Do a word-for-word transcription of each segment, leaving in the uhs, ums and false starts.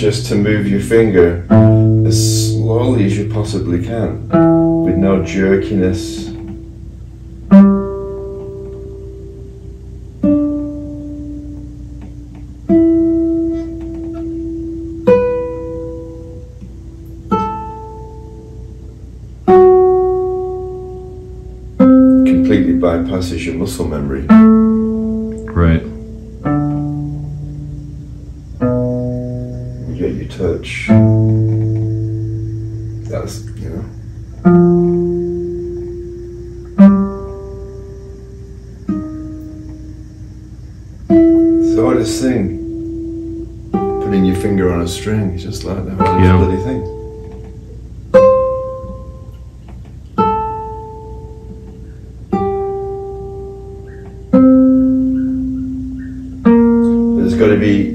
just to move your finger as slowly as you possibly can, with no jerkiness. Completely bypasses your muscle memory. Right. You get your touch. That's, you know. So I just sing. Putting your finger on a string, it's just like that bloody yeah. thing. Got to be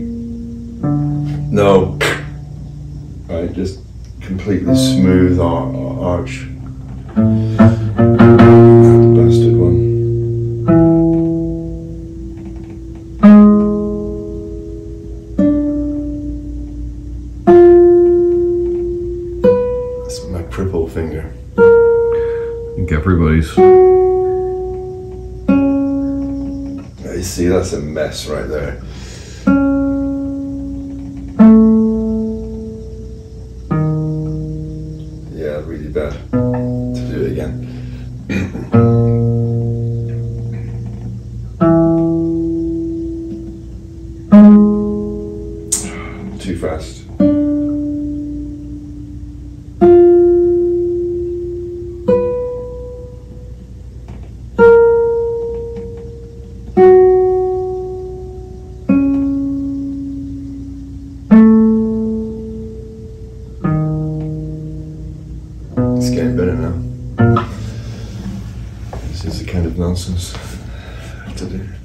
no, right? Just completely smooth ar ar arch. That bastard one. That's my cripple finger. I think everybody's. You see, that's a mess right there. Yeah, really bad to do it again. Too fast. It's getting better now. This is the kind of nonsense to do.